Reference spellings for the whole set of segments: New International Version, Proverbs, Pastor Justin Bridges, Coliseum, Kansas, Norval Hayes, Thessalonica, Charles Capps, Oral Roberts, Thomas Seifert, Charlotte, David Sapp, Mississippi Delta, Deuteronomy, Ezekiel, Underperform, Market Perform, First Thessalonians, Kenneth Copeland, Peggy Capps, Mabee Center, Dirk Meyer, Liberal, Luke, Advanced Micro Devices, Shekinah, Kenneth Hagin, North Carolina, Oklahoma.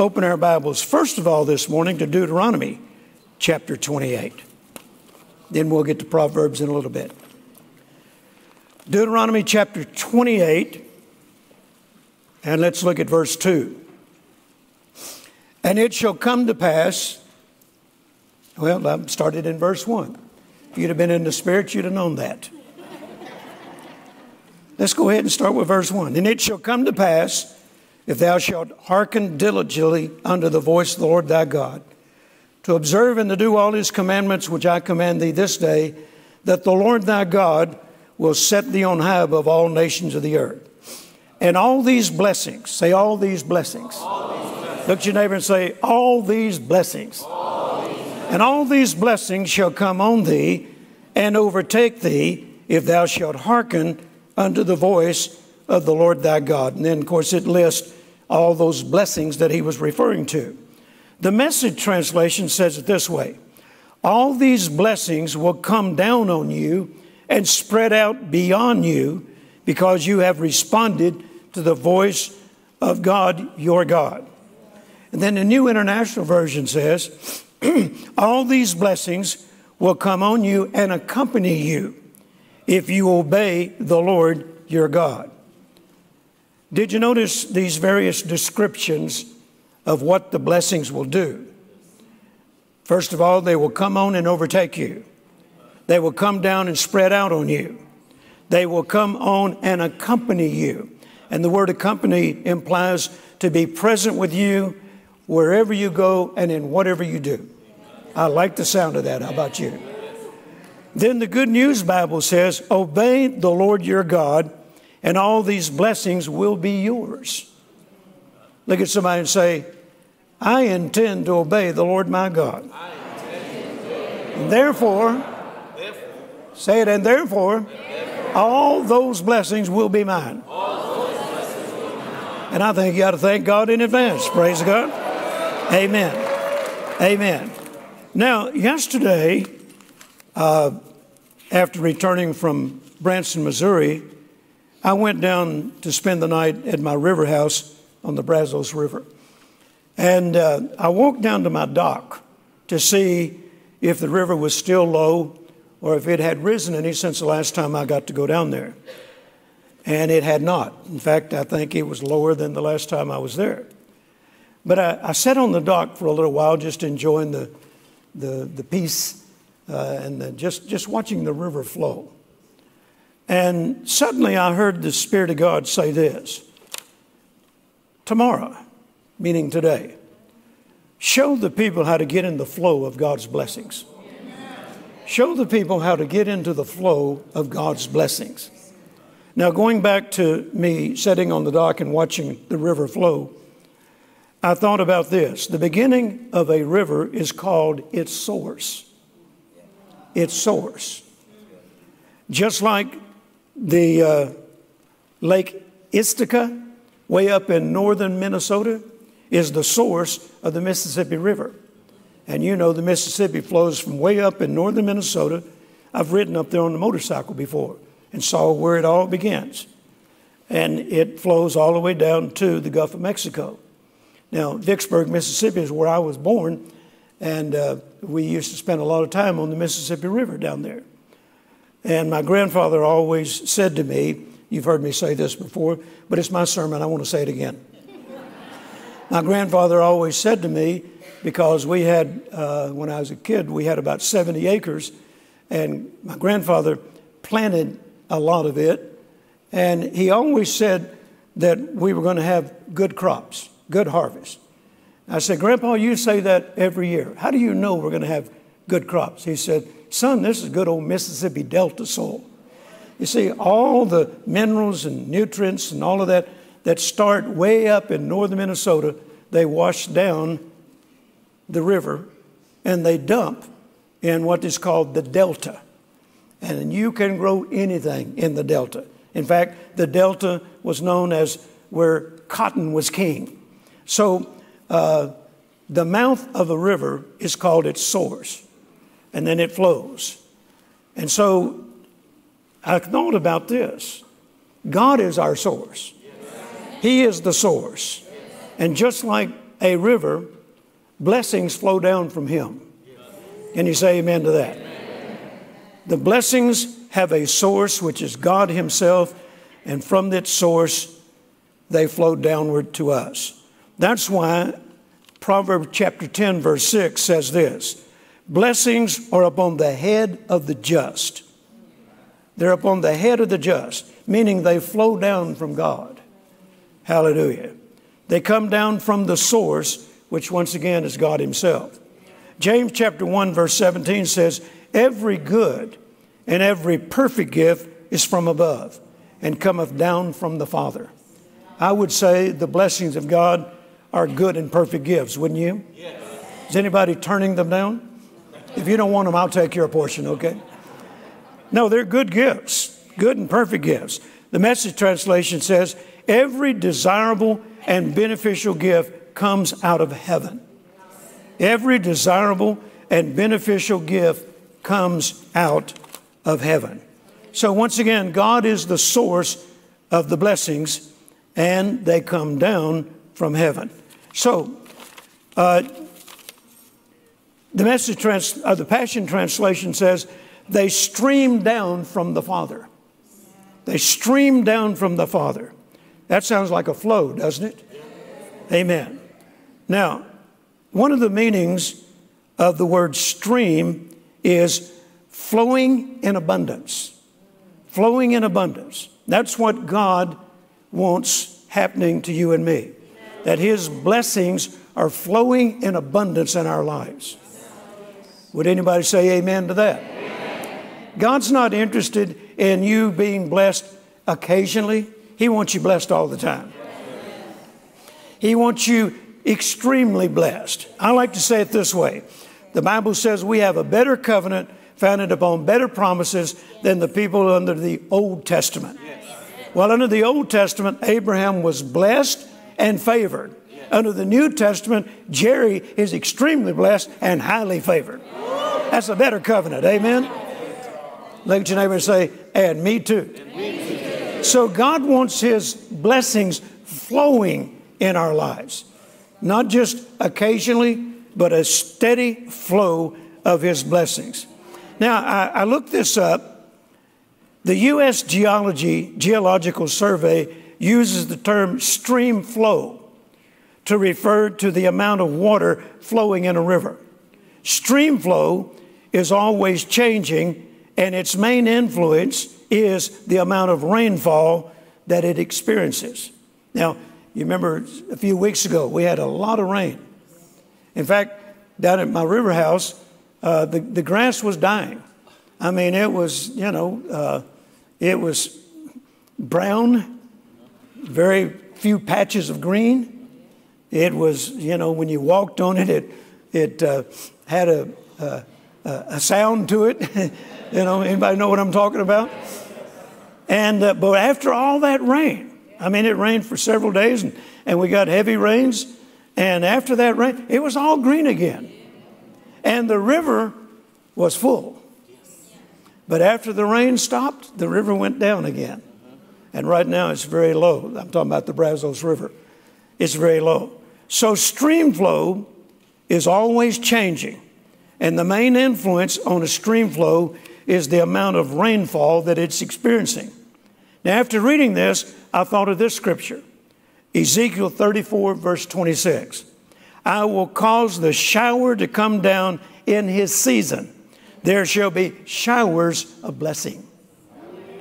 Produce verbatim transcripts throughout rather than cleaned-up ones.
open our Bibles, first of all, this morning to Deuteronomy chapter twenty-eight. Then we'll get to Proverbs in a little bit. Deuteronomy chapter twenty-eight, and let's look at verse two. And it shall come to pass, well, I started in verse one. If you'd have been in the Spirit, you'd have known that. Let's go ahead and start with verse one. And it shall come to pass, if thou shalt hearken diligently unto the voice of the Lord thy God, to observe and to do all his commandments which I command thee this day, that the Lord thy God will set thee on high above all nations of the earth. And all these blessings, say all these blessings. All these blessings. Look at your neighbor and say, all these blessings. All these blessings. And all these blessings shall come on thee and overtake thee, if thou shalt hearken unto the voice of the Lord thy God. And then, of course, it lists all those blessings that he was referring to. The Message translation says it this way: all these blessings will come down on you and spread out beyond you, because you have responded to the voice of God, your God. And then the New International Version says, all these blessings will come on you and accompany you, if you obey the Lord your God. Did you notice these various descriptions of what the blessings will do? First of all, they will come on and overtake you. They will come down and spread out on you. They will come on and accompany you. And the word accompany implies to be present with you wherever you go and in whatever you do. I like the sound of that. How about you? Then the Good News Bible says, obey the Lord your God, and all these blessings will be yours. Look at somebody and say, I intend to obey the Lord my God. I intend to obey and therefore, therefore, say it, and therefore, and therefore all those blessings will be mine. All those blessings will be mine. And I think you ought to thank God in advance. Praise God. Amen. Amen. Now, yesterday, Uh, after returning from Branson, Missouri, I went down to spend the night at my river house on the Brazos River. And uh, I walked down to my dock to see if the river was still low or if it had risen any since the last time I got to go down there. And it had not. In fact, I think it was lower than the last time I was there. But I, I sat on the dock for a little while, just enjoying the, the, the peace. Uh, and the, just, just watching the river flow. And suddenly I heard the Spirit of God say this: tomorrow, meaning today, show the people how to get in the flow of God's blessings. Show the people how to get into the flow of God's blessings. Now, going back to me sitting on the dock and watching the river flow, I thought about this. The beginning of a river is called its source. Its source. Just like the uh, Lake Istica, way up in northern Minnesota, is the source of the Mississippi River. And you know the Mississippi flows from way up in northern Minnesota. I've ridden up there on the motorcycle before and saw where it all begins. And it flows all the way down to the Gulf of Mexico. Now, Vicksburg, Mississippi is where I was born. And uh, we used to spend a lot of time on the Mississippi River down there. And my grandfather always said to me, you've heard me say this before, but it's my sermon, I want to say it again. My grandfather always said to me, because we had, uh, when I was a kid, we had about seventy acres. And my grandfather planted a lot of it. And he always said that we were going to have good crops, good harvest. I said, Grandpa, you say that every year. How do you know we're going to have good crops? He said, son, this is good old Mississippi Delta soil. You see, all the minerals and nutrients and all of that that start way up in northern Minnesota, they wash down the river and they dump in what is called the Delta. And you can grow anything in the Delta. In fact, the Delta was known as where cotton was king. So Uh, the mouth of a river is called its source, and then it flows. And so I thought about this. God is our source. Yes. He is the source. Yes. And just like a river, blessings flow down from him. Can you say amen to that? Amen. The blessings have a source, which is God himself, and from that source, they flow downward to us. That's why Proverbs chapter ten, verse six says this, blessings are upon the head of the just. They're upon the head of the just, meaning they flow down from God. Hallelujah. They come down from the source, which once again is God himself. James chapter one, verse seventeen says, every good and every perfect gift is from above and cometh down from the Father. I would say the blessings of God are good and perfect gifts, wouldn't you? Yes. Is anybody turning them down? If you don't want them, I'll take your portion, okay? No, they're good gifts, good and perfect gifts. The Message translation says, every desirable and beneficial gift comes out of heaven. Every desirable and beneficial gift comes out of heaven. So once again, God is the source of the blessings, and they come down from heaven. So uh, the message trans uh, the Passion Translation says, they stream down from the Father. They stream down from the Father. That sounds like a flow, doesn't it? Yeah. Amen. Now, one of the meanings of the word stream is flowing in abundance. Flowing in abundance. That's what God wants happening to you and me. That his blessings are flowing in abundance in our lives. Would anybody say amen to that? God's not interested in you being blessed occasionally. He wants you blessed all the time. He wants you extremely blessed. I like to say it this way. The Bible says we have a better covenant founded upon better promises than the people under the Old Testament. Well, under the Old Testament, Abraham was blessed and favored. Under the New Testament, Jerry is extremely blessed and highly favored. That's a better covenant. Amen. Look at your neighbor and say, and me too. And me too. So God wants his blessings flowing in our lives. Not just occasionally, but a steady flow of his blessings. Now, I, I looked this up. The U S Geology Geological Survey uses the term stream flow to refer to the amount of water flowing in a river. Stream flow is always changing, and its main influence is the amount of rainfall that it experiences. Now, you remember a few weeks ago, we had a lot of rain. In fact, down at my river house, uh, the, the grass was dying. I mean, it was, you know, uh, it was brown, very few patches of green. It was, you know, when you walked on it, it, it uh, had a, a, a sound to it. You know, anybody know what I'm talking about? And, uh, but after all that rain, I mean, it rained for several days and, and we got heavy rains. And after that rain, it was all green again. And the river was full. But after the rain stopped, the river went down again. And right now it's very low. I'm talking about the Brazos River. It's very low. So stream flow is always changing. And the main influence on a stream flow is the amount of rainfall that it's experiencing. Now, after reading this, I thought of this scripture, Ezekiel thirty-four, verse twenty-six. I will cause the shower to come down in his season. There shall be showers of blessing.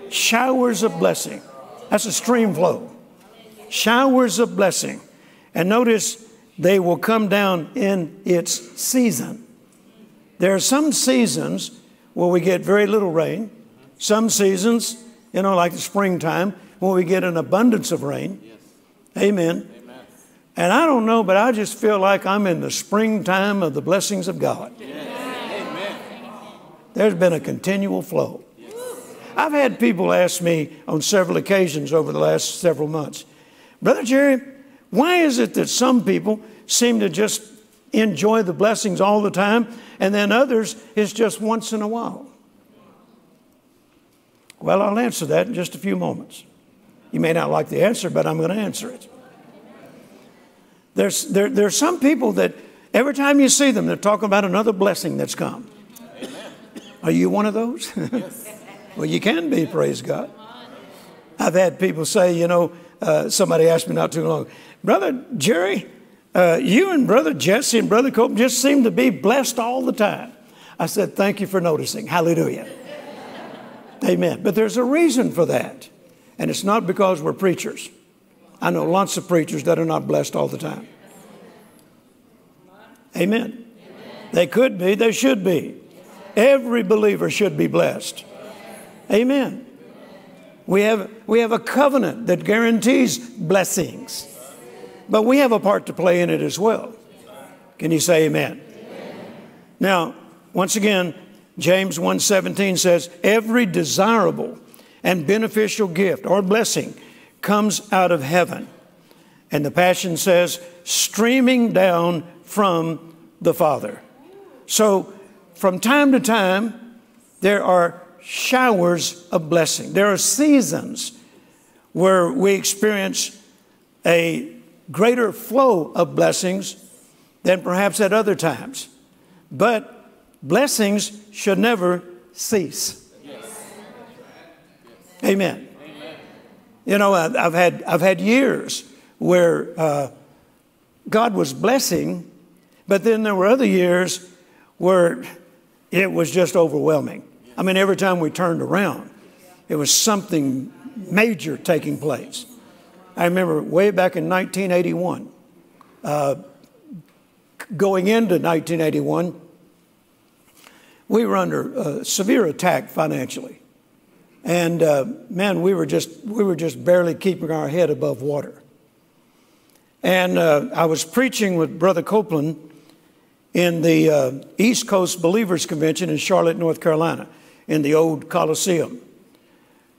Showers of blessing. That's a stream flow. Showers of blessing. And notice they will come down in its season. There are some seasons where we get very little rain. Some seasons, you know, like the springtime, when we get an abundance of rain. Yes. Amen. Amen. And I don't know, but I just feel like I'm in the springtime of the blessings of God. Yes. Amen. There's been a continual flow. Yes. I've had people ask me on several occasions over the last several months, Brother Jerry, why is it that some people seem to just enjoy the blessings all the time, and then others, it's just once in a while? Well, I'll answer that in just a few moments. You may not like the answer, but I'm going to answer it. There's, there, there's some people that every time you see them, they're talking about another blessing that's come. Amen. Are you one of those? Yes. Well, you can be, praise God. I've had people say, you know, uh, somebody asked me not too long, Brother Jerry, uh, you and Brother Jesse and Brother Copeland just seem to be blessed all the time. I said, thank you for noticing. Hallelujah. Amen. But there's a reason for that. And it's not because we're preachers. I know lots of preachers that are not blessed all the time. Amen. Amen. They could be. They should be. Every believer should be blessed. Amen. We have, we have a covenant that guarantees blessings. But we have a part to play in it as well. Can you say amen? Amen. Now, once again, James one seventeen says, every desirable and beneficial gift or blessing comes out of heaven. And the Passion says, streaming down from the Father. So from time to time, there are showers of blessing. There are seasons where we experience a greater flow of blessings than perhaps at other times. But blessings should never cease. Yes. Amen. Amen. You know, I've had, I've had years where uh, God was blessing, but then there were other years where it was just overwhelming. I mean, every time we turned around, it was something major taking place. I remember way back in nineteen eighty-one, uh, going into nineteen eighty-one, we were under uh, severe attack financially. And uh, man, we were, just, we were just barely keeping our head above water. And uh, I was preaching with Brother Copeland in the uh, East Coast Believers Convention in Charlotte, North Carolina, in the old Coliseum.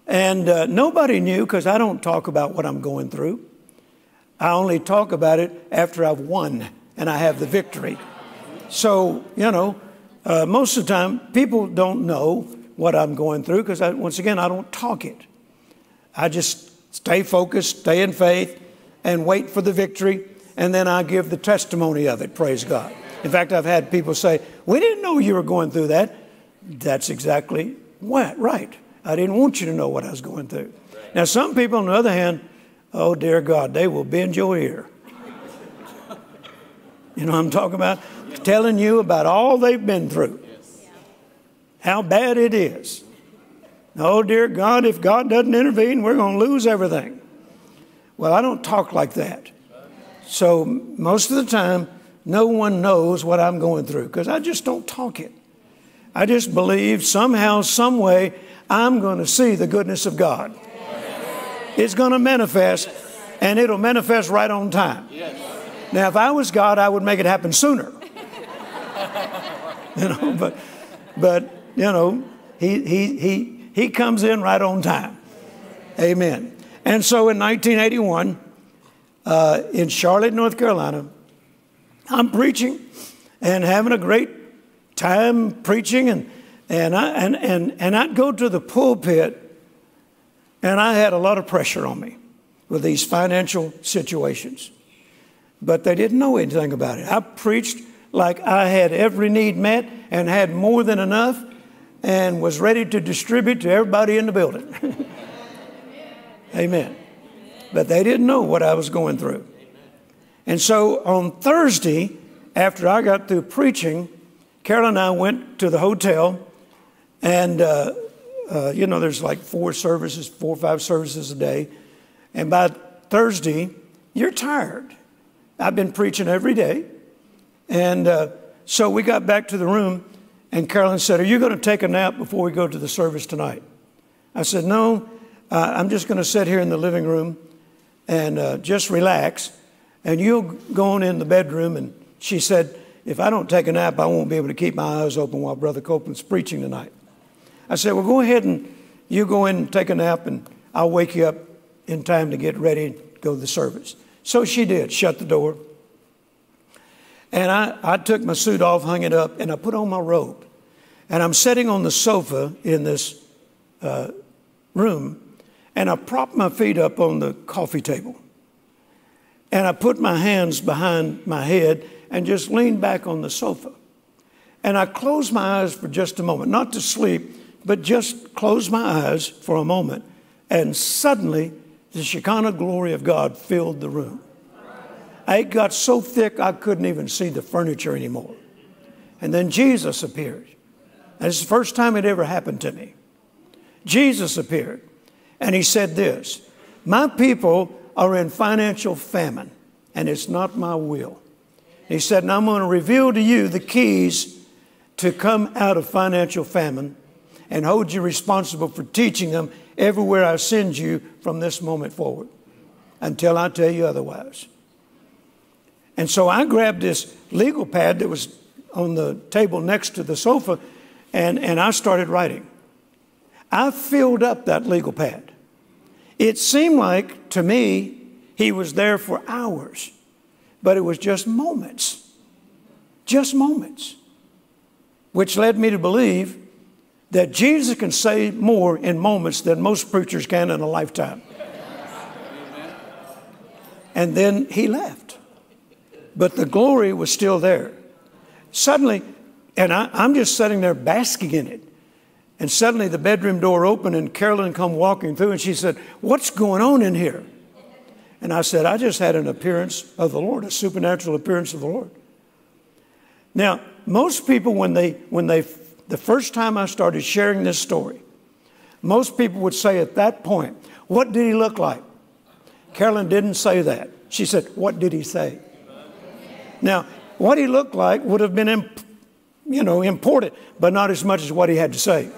And uh, nobody knew, because I don't talk about what I'm going through. I only talk about it after I've won and I have the victory. So, you know, uh, most of the time people don't know what I'm going through, because once again, I don't talk it. I just stay focused, stay in faith, and wait for the victory, and then I give the testimony of it, praise God. In fact, I've had people say, we didn't know you were going through that. That's exactly what, right. I didn't want you to know what I was going through. Right. Now, some people, on the other hand, oh, dear God, they will bend your ear. You know what I'm talking about? Yeah. Telling you about all they've been through. Yes. How bad it is. Oh, dear God, if God doesn't intervene, we're going to lose everything. Well, I don't talk like that. So most of the time, no one knows what I'm going through, because I just don't talk it. I just believe somehow, some way, I'm going to see the goodness of God. Yes. It's going to manifest, yes. And it'll manifest right on time. Yes. Now, if I was God, I would make it happen sooner. You know, but, but you know, he, he, he, he comes in right on time. Amen. And so in nineteen eighty-one, uh, in Charlotte, North Carolina, I'm preaching and having a great time preaching, and, and, I, and, and, and I'd go to the pulpit, and I had a lot of pressure on me with these financial situations. But they didn't know anything about it. I preached like I had every need met and had more than enough and was ready to distribute to everybody in the building. Amen. Amen. But they didn't know what I was going through. And so on Thursday, after I got through preaching, Carol and I went to the hotel, and, uh, uh, you know, there's like four services, four or five services a day. And by Thursday, you're tired. I've been preaching every day. And uh, so we got back to the room, and Carolyn said, are you going to take a nap before we go to the service tonight? I said, no, uh, I'm just going to sit here in the living room and uh, just relax. And you'll go on in the bedroom. And she said, if I don't take a nap, I won't be able to keep my eyes open while Brother Copeland's preaching tonight. I said, well, go ahead and you go in and take a nap, and I'll wake you up in time to get ready to go to the service. So she did, shut the door. And I, I took my suit off, hung it up, and I put on my robe. And I'm sitting on the sofa in this uh, room, and I propped my feet up on the coffee table. And I put my hands behind my head and just leaned back on the sofa. And I closed my eyes for just a moment, not to sleep, but just closed my eyes for a moment. And suddenly, the Shekinah glory of God filled the room. It got so thick I couldn't even see the furniture anymore. And then Jesus appeared. And it's the first time it ever happened to me. Jesus appeared, and he said this, "My people are in financial famine, and it's not my will." He said, "Now I'm going to reveal to you the keys to come out of financial famine and hold you responsible for teaching them everywhere I send you from this moment forward until I tell you otherwise." And so I grabbed this legal pad that was on the table next to the sofa, and, and I started writing. I filled up that legal pad. It seemed like, to me, he was there for hours, but it was just moments, just moments, which led me to believe that Jesus can say more in moments than most preachers can in a lifetime. And then he left, but the glory was still there. Suddenly, and I, I'm just sitting there basking in it, and suddenly the bedroom door opened and Carolyn come walking through and she said, "What's going on in here?" And I said, "I just had an appearance of the Lord, a supernatural appearance of the Lord." Now, most people, when they, when they, the first time I started sharing this story, most people would say at that point, "What did he look like?" Carolyn didn't say that. She said, "What did he say?" Now, what he looked like would have been imp- you know, important, but not as much as what he had to say.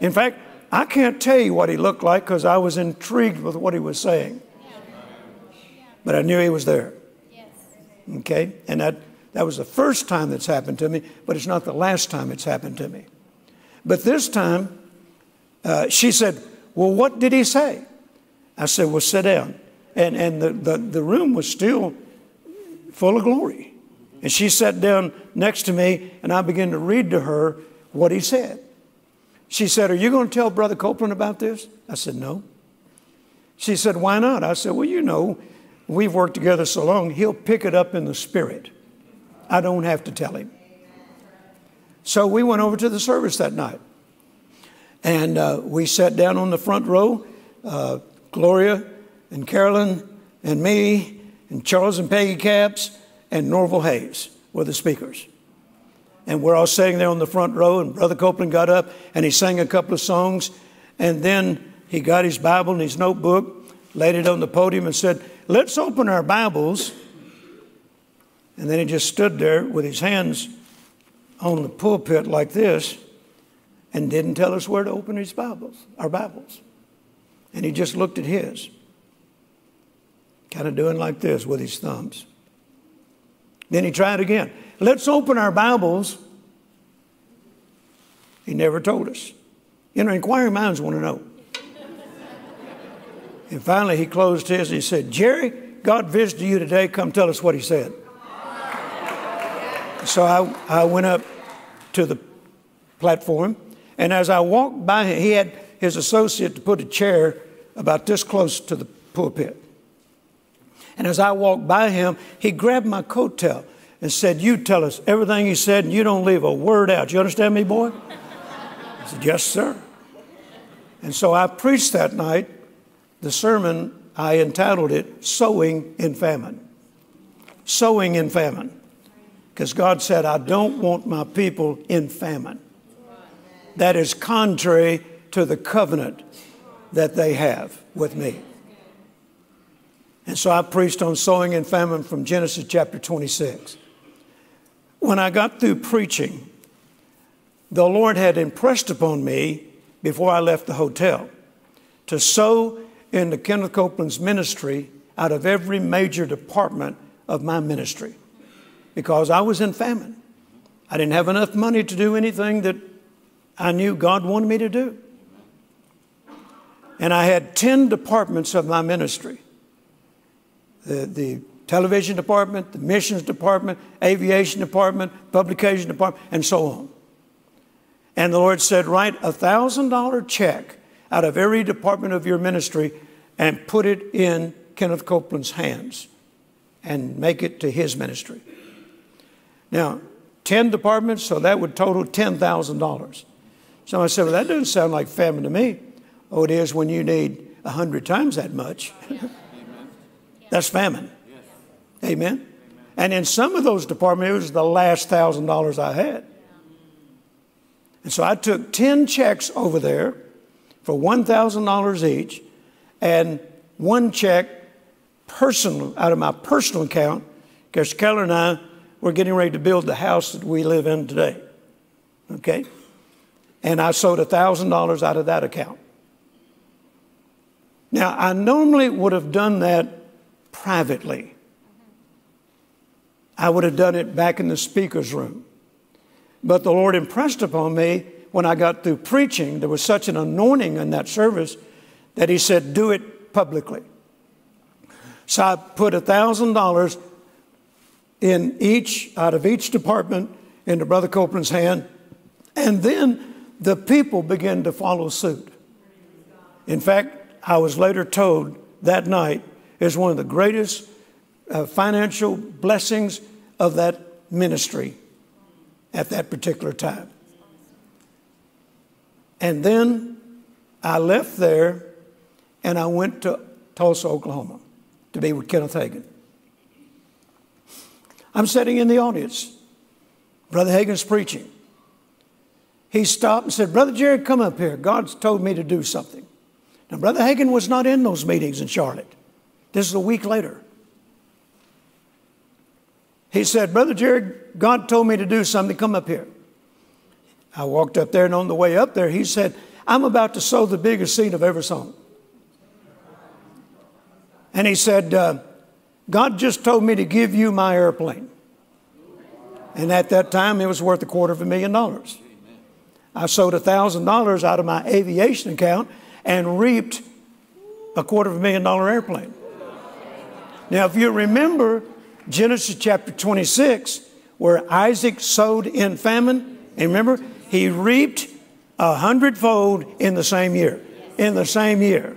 In fact, I can't tell you what he looked like because I was intrigued with what he was saying. But I knew he was there. Okay? And that, that was the first time that's happened to me, but it's not the last time it's happened to me. But this time, uh, she said, "Well, what did he say?" I said, "Well, sit down." And, and the, the, the room was still full of glory. And she sat down next to me, and I began to read to her what he said. She said, "Are you going to tell Brother Copeland about this?" I said, "No." She said, "Why not?" I said, "Well, you know, we've worked together so long, he'll pick it up in the spirit. I don't have to tell him." So we went over to the service that night. And uh, we sat down on the front row, uh, Gloria and Carolyn and me and Charles and Peggy Capps and Norval Hayes were the speakers. And we're all sitting there on the front row, and Brother Copeland got up and he sang a couple of songs, and then he got his Bible and his notebook, laid it on the podium and said, "Let's open our Bibles." And then he just stood there with his hands on the pulpit like this and didn't tell us where to open his Bibles, our Bibles. And he just looked at his, kind of doing like this with his thumbs. Then he tried again. "Let's open our Bibles." He never told us. You know, inquiring minds want to know. And finally, he closed his and he said, "Jerry, God visited you today. Come tell us what he said." So I, I went up to the platform, and as I walked by him, he had his associate to put a chair about this close to the pulpit. And as I walked by him, he grabbed my coattail and said, "You tell us everything he said, and you don't leave a word out. You understand me, boy?" I said, "Yes, sir." And so I preached that night the sermon. I entitled it, "Sowing in Famine." Sowing in famine. Because God said, "I don't want my people in famine." That is contrary to the covenant that they have with me. And so I preached on sowing and famine from Genesis chapter twenty-six. When I got through preaching, the Lord had impressed upon me before I left the hotel to sow into Kenneth Copeland's ministry out of every major department of my ministry, because I was in famine. I didn't have enough money to do anything that I knew God wanted me to do. And I had ten departments of my ministry. The, the television department, the missions department, aviation department, publication department, and so on. And the Lord said, "Write a thousand dollar check out of every department of your ministry and put it in Kenneth Copeland's hands and make it to his ministry. Now, ten departments, so that would total ten thousand dollars. So I said, well, that doesn't sound like famine to me. Oh, it is when you need a hundred times that much. That's famine. Yes. Amen. Amen. And in some of those departments, it was the last thousand dollars I had. And so I took ten checks over there for one thousand dollars each, and one check personal, out of my personal account, because Keller and I were getting ready to build the house that we live in today. Okay? And I sold one thousand dollars out of that account. Now, I normally would have done that privately. I would have done it back in the speaker's room. But the Lord impressed upon me when I got through preaching, there was such an anointing in that service that he said, do it publicly. So I put one thousand dollars in each, out of each department into Brother Copeland's hand. And then the people began to follow suit. In fact, I was later told that night is one of the greatest uh, financial blessings of that ministry at that particular time. And then I left there and I went to Tulsa, Oklahoma to be with Kenneth Hagin. I'm sitting in the audience. Brother Hagin's preaching. He stopped and said, Brother Jerry, come up here. God's told me to do something. Now, Brother Hagin was not in those meetings in Charlotte. This is a week later. He said, Brother Jerry, God told me to do something. Come up here. I walked up there, and on the way up there, he said, I'm about to sow the biggest seed I've ever sown. And he said, uh, God just told me to give you my airplane. And at that time, it was worth a quarter of a million dollars. I sold one thousand dollars out of my aviation account and reaped a quarter of a million dollar airplane. Now, if you remember Genesis chapter twenty-six, where Isaac sowed in famine, and remember, he reaped a hundredfold in the same year, in the same year.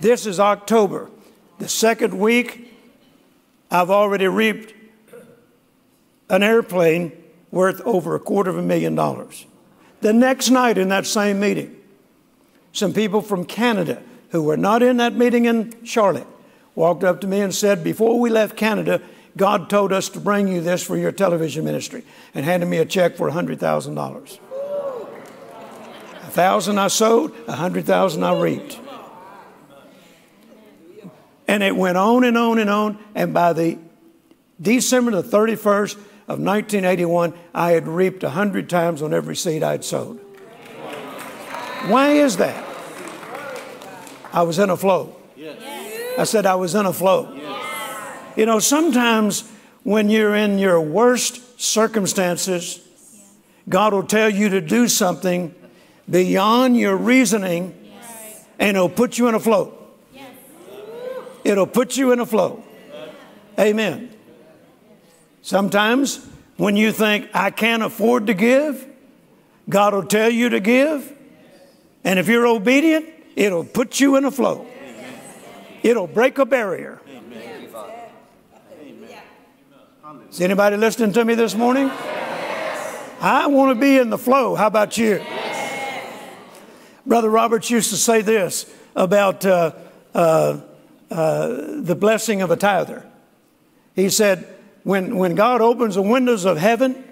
This is October. The second week, I've already reaped an airplane worth over a quarter of a million dollars. The next night in that same meeting, some people from Canada who were not in that meeting in Charlotte walked up to me and said, before we left Canada, God told us to bring you this for your television ministry, and handed me a check for one hundred thousand dollars. one thousand dollars I sold, one hundred thousand dollars I reaped. And it went on and on and on, and by the December the thirty-first of nineteen eighty-one, I had reaped one hundred times on every seed I had sowed. Why is that? I was in a flow. I said I was in a flow. You know, sometimes when you're in your worst circumstances, God will tell you to do something beyond your reasoning, and it'll put you in a flow. It'll put you in a flow. Amen. Sometimes when you think, I can't afford to give, God will tell you to give. And if you're obedient, it'll put you in a flow. It'll break a barrier. Is anybody listening to me this morning? Yes. I want to be in the flow. How about you? Yes. Brother Roberts used to say this about uh, uh, uh, the blessing of a tither. He said, when, when God opens the windows of heaven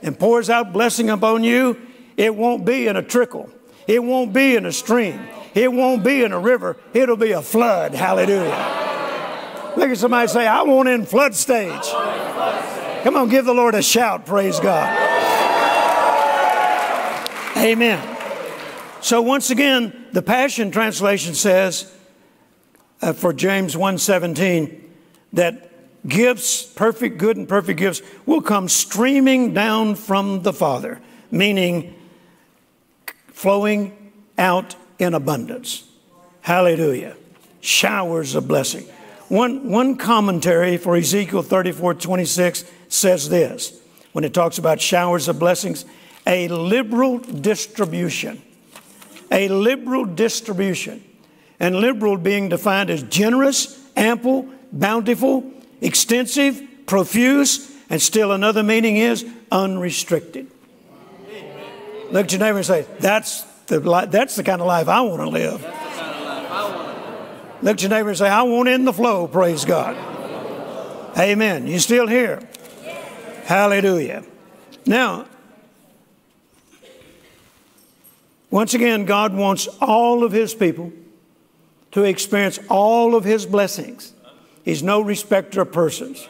and pours out blessing upon you, it won't be in a trickle. It won't be in a stream. It won't be in a river. It'll be a flood. Hallelujah. Look at somebody say, I want in flood stage. Come on, give the Lord a shout. Praise God. Amen. So once again, the Passion Translation says uh, for James one seventeen that gifts, perfect good and perfect gifts, will come streaming down from the Father, meaning flowing out in abundance. Hallelujah. Showers of blessing. One, one commentary for Ezekiel thirty-four twenty-six says this, when it talks about showers of blessings, a liberal distribution, a liberal distribution, and liberal being defined as generous ample, bountiful, extensive, profuse, and still another meaning is unrestricted. Amen. Look at your neighbor and say, that's the, li that's the kind of life I want to live. That's the kind of life I want to live. Look at your neighbor and say, I want in the flow, praise God. Amen. You still here? Yes. Hallelujah. Now, once again, God wants all of His people to experience all of His blessings. He's no respecter of persons.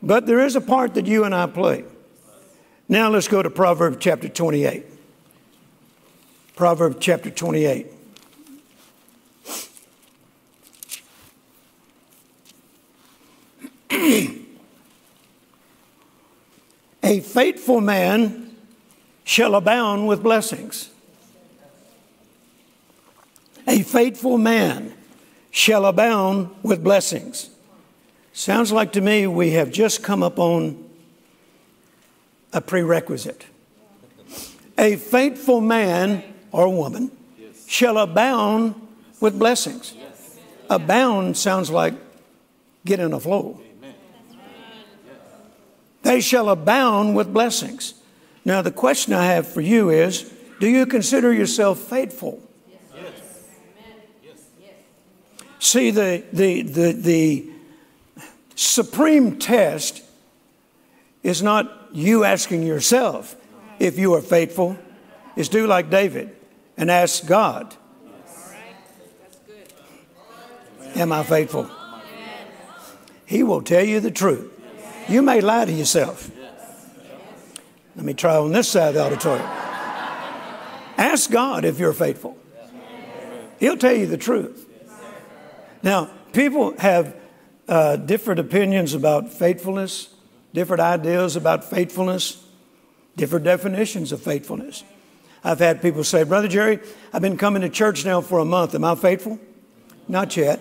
But there is a part that you and I play. Now let's go to Proverbs chapter twenty-eight. Proverbs chapter twenty-eight. A faithful man shall abound with blessings. A faithful man shall abound with blessings. Sounds like to me we have just come up on a prerequisite. A faithful man or woman shall abound with blessings. Abound sounds like get in a flow. They shall abound with blessings. Now the question I have for you is, do you consider yourself faithful? See, the, the, the, the supreme test is not you asking yourself if you are faithful. It's do like David and ask God, am I faithful? He will tell you the truth. You may lie to yourself. Let me try on this side of the auditorium. Ask God if you're faithful. He'll tell you the truth. Now, people have uh, different opinions about faithfulness, different ideas about faithfulness, different definitions of faithfulness. I've had people say, Brother Jerry, I've been coming to church now for a month. Am I faithful? Not yet.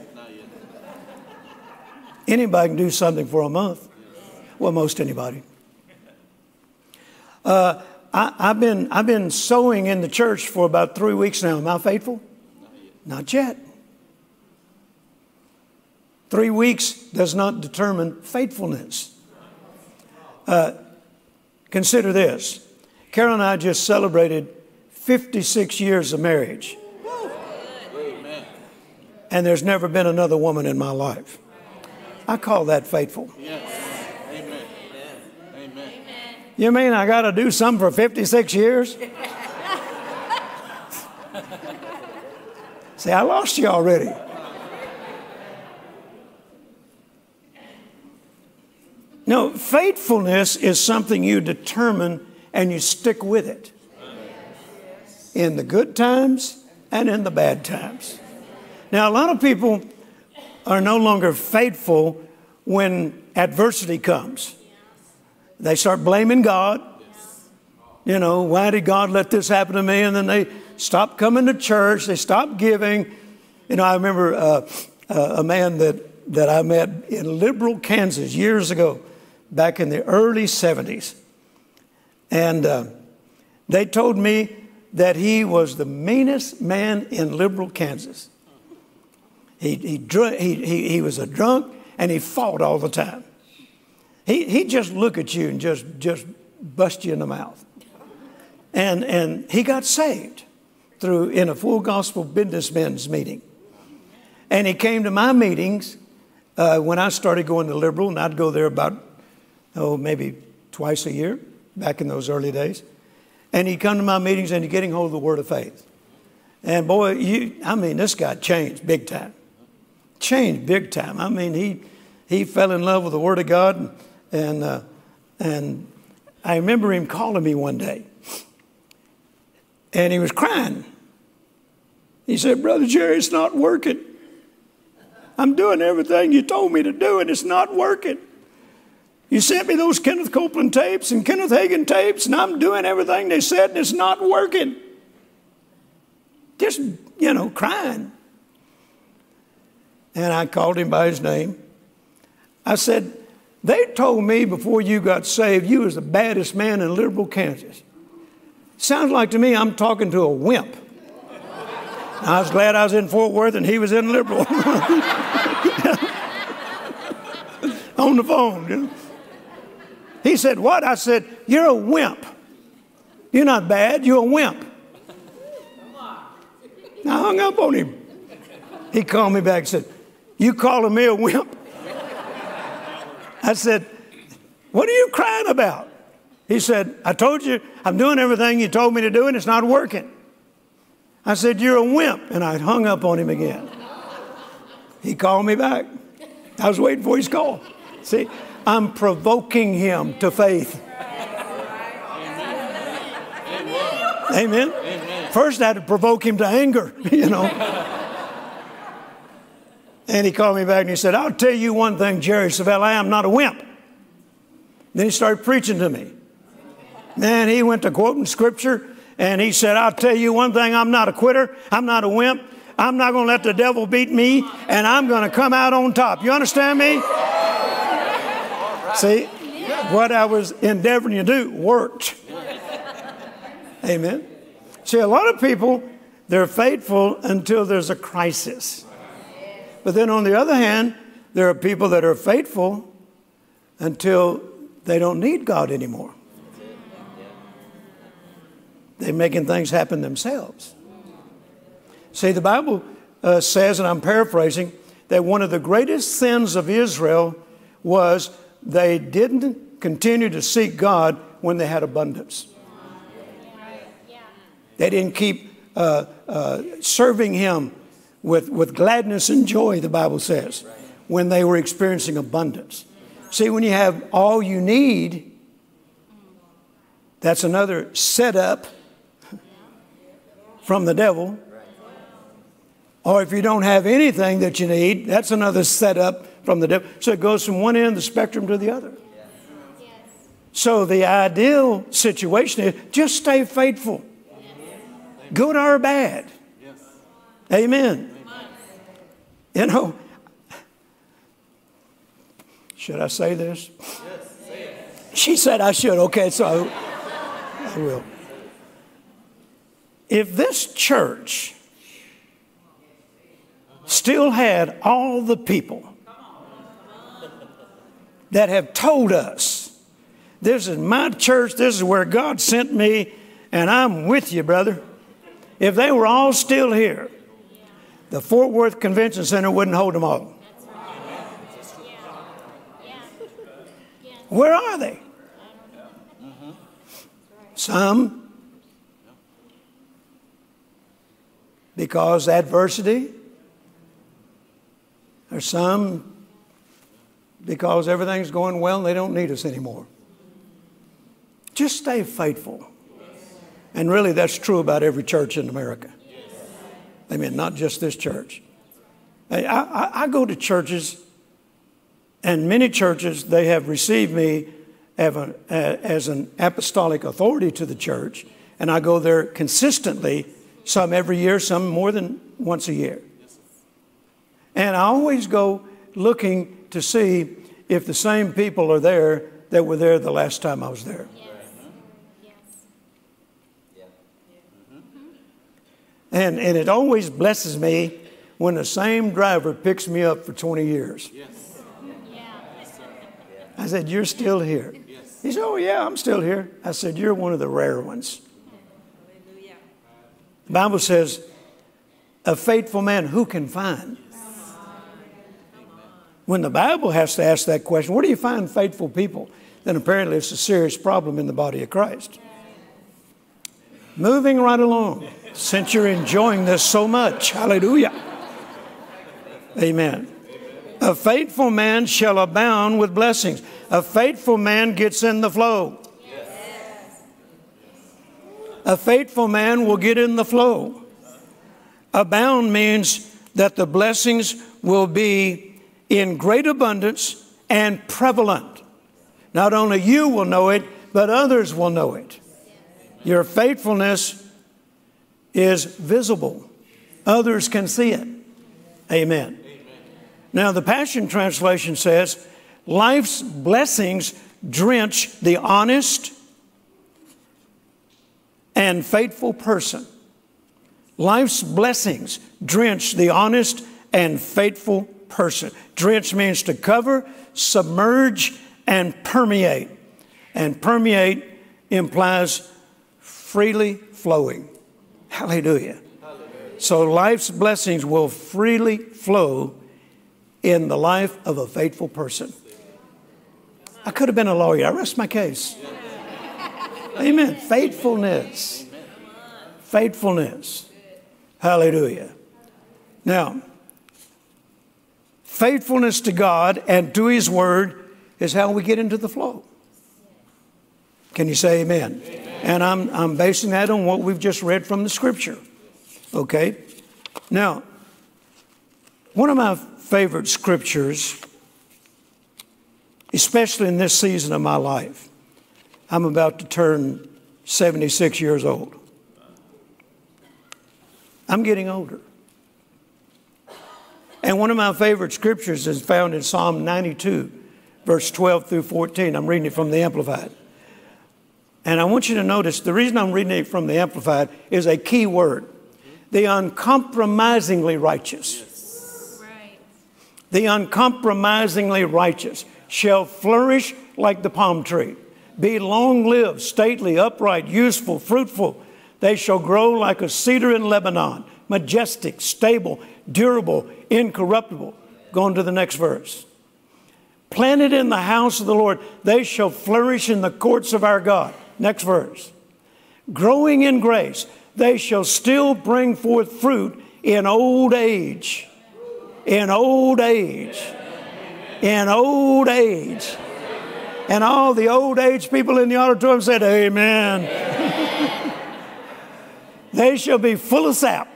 Anybody can do something for a month. Well, most anybody. Uh, I, I've been, I've been sowing in the church for about three weeks now. Am I faithful? Not yet. Three weeks does not determine faithfulness. Uh, consider this. Carol and I just celebrated fifty-six years of marriage. Amen. And there's never been another woman in my life. I call that faithful. Yes. Amen. Amen. You mean I got to do something for fifty-six years? See, I lost you already. No, faithfulness is something you determine and you stick with it. In the good times and in the bad times. Now, a lot of people are no longer faithful when adversity comes. They start blaming God. You know, why did God let this happen to me? And then they stop coming to church. They stop giving. You know, I remember uh, uh, a man that, that I met in Liberal, Kansas years ago. Back in the early seventies. And uh, they told me that he was the meanest man in Liberal, Kansas. He, he, dr he, he, he was a drunk and he fought all the time. He, he'd just look at you and just, just bust you in the mouth. And, and he got saved through in a full gospel businessmen's meeting. And he came to my meetings uh, when I started going to Liberal, and I'd go there about oh, maybe twice a year, back in those early days. And he'd come to my meetings and he'd getting hold of the word of faith. And boy, you, I mean, this guy changed big time. Changed big time. I mean, he, he fell in love with the word of God. And, and, uh, and I remember him calling me one day. And he was crying. He said, Brother Jerry, it's not working. I'm doing everything you told me to do and it's not working. You sent me those Kenneth Copeland tapes and Kenneth Hagin tapes, and I'm doing everything they said, and it's not working. Just, you know, crying. And I called him by his name. I said, they told me before you got saved, you was the baddest man in Liberal, Kansas. Sounds like to me I'm talking to a wimp. I was glad I was in Fort Worth and he was in Liberal. on the phone. You know? He said, what? I said, you're a wimp. You're not bad. You're a wimp. I hung up on him. He called me back and said, you calling me a wimp? I said, what are you crying about? He said, I told you, I'm doing everything you told me to do and it's not working. I said, you're a wimp. And I hung up on him again. He called me back. I was waiting for his call. See, I'm provoking him to faith. Amen. Amen. Amen. First I had to provoke him to anger, you know. And he called me back and he said, I'll tell you one thing, Jerry Savelle, I am not a wimp. Then he started preaching to me. Then he went to quoting scripture and he said, I'll tell you one thing, I'm not a quitter. I'm not a wimp. I'm not going to let the devil beat me and I'm going to come out on top. You understand me? Right. See, what I was endeavoring to do worked. Amen. See, a lot of people, they're faithful until there's a crisis. But then on the other hand, there are people that are faithful until they don't need God anymore. They're making things happen themselves. See, the Bible uh, says, and I'm paraphrasing, that one of the greatest sins of Israel was they didn't continue to seek God when they had abundance. They didn't keep uh, uh, serving him with, with gladness and joy, the Bible says, when they were experiencing abundance. See, when you have all you need, that's another setup from the devil. Or if you don't have anything that you need, that's another setup from the devil. So it goes from one end of the spectrum to the other. So the ideal situation is just stay faithful. Good or bad. Yes. Amen. Amen. You know, should I say this? Yes, say it. She said I should. Okay, so I, I will. If this church still had all the people that have told us, this is my church, this is where God sent me, and I'm with you, brother. If they were all still here, the Fort Worth Convention Center wouldn't hold them all. That's right. Yeah. Yeah. Where are they? Mm-hmm. Some, because adversity, or some, because everything's going well and they don't need us anymore. Just stay faithful. And really, that's true about every church in America. Yes. I mean, not just this church. I, I, I go to churches, and many churches, they have received me as, a, as an apostolic authority to the church, and I go there consistently, some every year, some more than once a year. And I always go looking to see if the same people are there that were there the last time I was there. And, and it always blesses me when the same driver picks me up for twenty years. Yes. I said, you're still here. Yes. He said, oh yeah, I'm still here. I said, you're one of the rare ones. Hallelujah. The Bible says, a faithful man who can find? Yes. When the Bible has to ask that question, where do you find faithful people? Then apparently it's a serious problem in the body of Christ. Moving right along, since you're enjoying this so much. Hallelujah. Amen. A faithful man shall abound with blessings. A faithful man gets in the flow. Yes. A faithful man will get in the flow. Abound means that the blessings will be in great abundance and prevalent. Not only you will know it, but others will know it. Your faithfulness is visible. Others can see it. Amen. Amen. Now, the Passion Translation says, life's blessings drench the honest and faithful person. Life's blessings drench the honest and faithful person. Drench means to cover, submerge, and permeate. And permeate implies freely flowing. Hallelujah. Hallelujah. So life's blessings will freely flow in the life of a faithful person. I could have been a lawyer. I rest my case. Amen. Faithfulness. Faithfulness. Hallelujah. Now, faithfulness to God and to His Word is how we get into the flow. Can you say amen? Amen. And I'm, I'm basing that on what we've just read from the Scripture. Okay? Now, one of my favorite scriptures, especially in this season of my life, I'm about to turn seventy-six years old. I'm getting older. And one of my favorite scriptures is found in Psalm ninety-two, verse twelve through fourteen. I'm reading it from the Amplified. And I want you to notice, the reason I'm reading it from the Amplified is a key word. The uncompromisingly righteous. Yes. Right. The uncompromisingly righteous shall flourish like the palm tree, be long-lived, stately, upright, useful, fruitful. They shall grow like a cedar in Lebanon, majestic, stable, durable, incorruptible. Go on to the next verse. Planted in the house of the Lord, they shall flourish in the courts of our God. Next verse. Growing in grace, they shall still bring forth fruit in old age. In old age. In old age. And all the old age people in the auditorium said, amen. Amen. They shall be full of sap.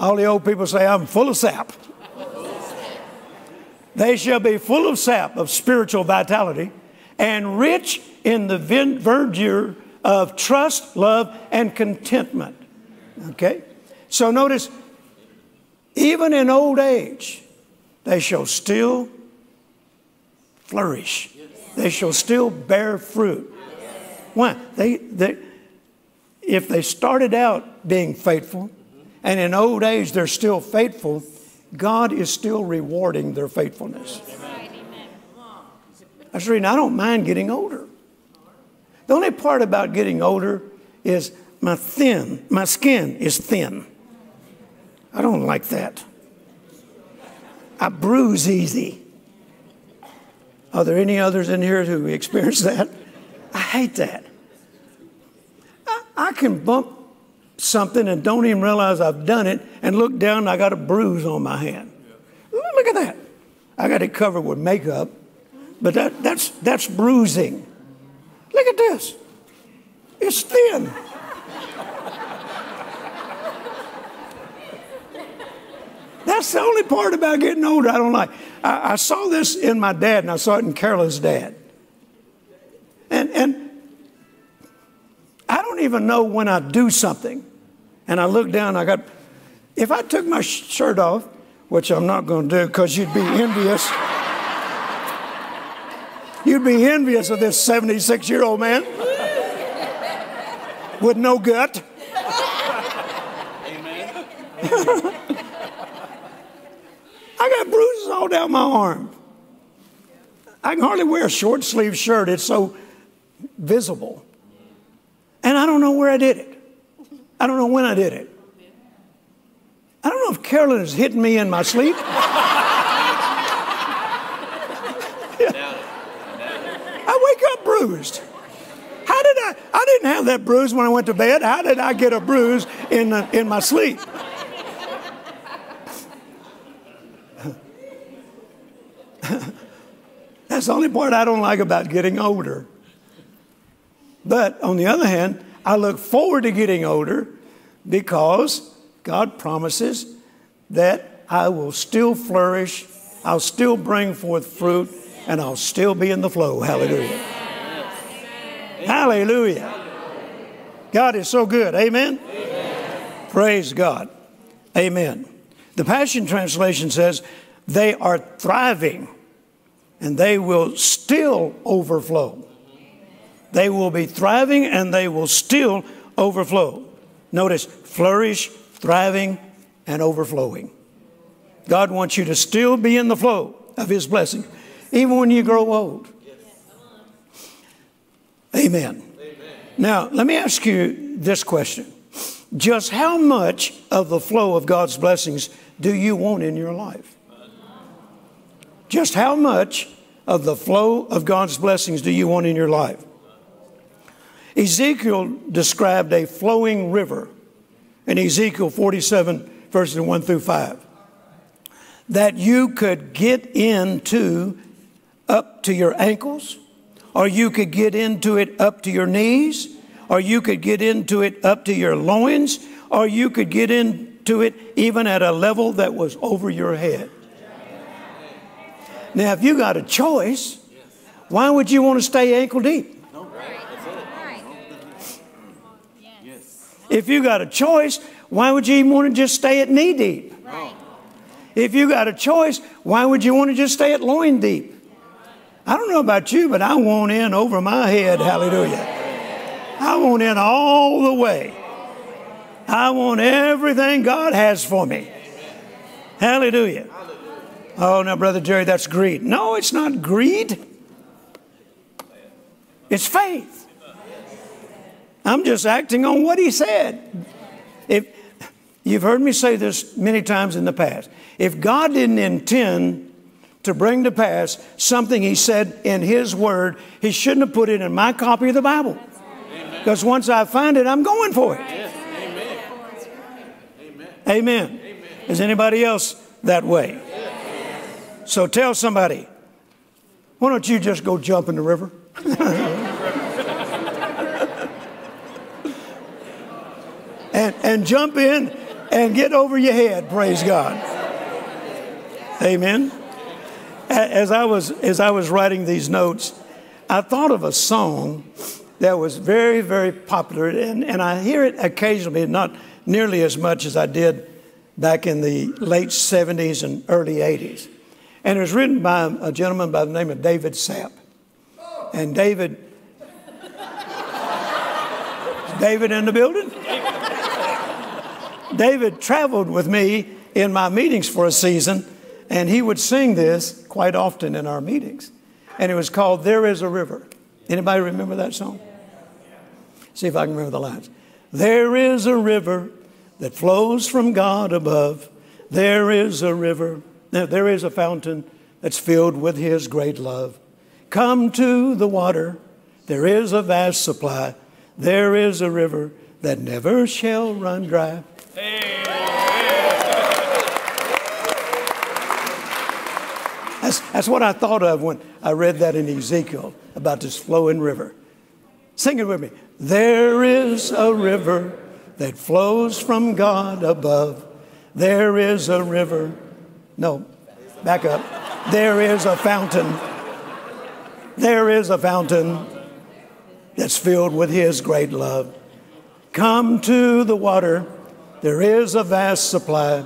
All the old people say, I'm full of sap. They shall be full of sap, of spiritual vitality, and rich in the verdure of trust, love, and contentment. Okay? So notice, even in old age, they shall still flourish. They shall still bear fruit. Why? They, they, if they started out being faithful, and in old age, they're still faithful. God is still rewarding their faithfulness. Right, amen. I was reading, I don't mind getting older. The only part about getting older is my thin, my skin is thin. I don't like that. I bruise easy. Are there any others in here who experience that? I hate that. I, I can bump something and don't even realize I've done it and look down and I got a bruise on my hand. Look at that. I got it covered with makeup, but that, that's, that's bruising. Look at this. It's thin. That's the only part about getting older I don't like. I, I saw this in my dad and I saw it in Carol's dad. And, and I don't even know when I do something. And I look down, I got, if I took my shirt off, which I'm not going to do because you'd be envious. You'd be envious of this seventy-six-year-old man with no gut. Amen. I got bruises all down my arm. I can hardly wear a short-sleeved shirt. It's so visible. And I don't know where I did it. I don't know when I did it. I don't know if Carolyn is hitting me in my sleep. Yeah. I wake up bruised. How did I? I didn't have that bruise when I went to bed. How did I get a bruise in, the, in my sleep? That's the only part I don't like about getting older. But on the other hand, I look forward to getting older because God promises that I will still flourish, I'll still bring forth fruit, and I'll still be in the flow. Hallelujah. Amen. Hallelujah. God is so good. Amen? Amen? Praise God. Amen. The Passion Translation says, they are thriving and they will still overflow. They will be thriving and they will still overflow. Notice, flourish, thriving, and overflowing. God wants you to still be in the flow of His blessing, even when you grow old. Amen. Amen. Now, let me ask you this question. Just how much of the flow of God's blessings do you want in your life? Just how much of the flow of God's blessings do you want in your life? Ezekiel described a flowing river in Ezekiel forty-seven, verses one through five, that you could get into up to your ankles, or you could get into it up to your knees, or you could get into it up to your loins, or you could get into it even at a level that was over your head. Now, if you got a choice, why would you want to stay ankle deep? If you got a choice, why would you even want to just stay at knee deep? If you got a choice, why would you want to just stay at loin deep? I don't know about you, but I want in over my head. Hallelujah. I want in all the way. I want everything God has for me. Hallelujah. Oh, now, Brother Jerry, that's greed. No, it's not greed. It's faith. I'm just acting on what He said. If, you've heard me say this many times in the past. If God didn't intend to bring to pass something He said in His Word, He shouldn't have put it in my copy of the Bible. Because once I find it, I'm going for it. Yes. Amen. Amen. Amen. Amen. Is anybody else that way? Yes. So tell somebody, why don't you just go jump in the river? and, and jump in and get over your head, praise God. Amen. As I was, as I was writing these notes, I thought of a song that was very, very popular, and, and I hear it occasionally, not nearly as much as I did back in the late seventies and early eighties. And it was written by a gentleman by the name of David Sapp. And David, is David in the building? David traveled with me in my meetings for a season, and he would sing this quite often in our meetings. And it was called, There Is a River. Anybody remember that song? See if I can remember the lines. There is a river that flows from God above. There is a river. Now, there is a fountain that's filled with His great love. Come to the water. There is a vast supply. There is a river that never shall run dry. Hey. That's, that's what I thought of when I read that in Ezekiel about this flowing river. Sing it with me. There is a river that flows from God above. There is a river. No, back up. There is a fountain. There is a fountain that's filled with His great love. Come to the water. There is a vast supply.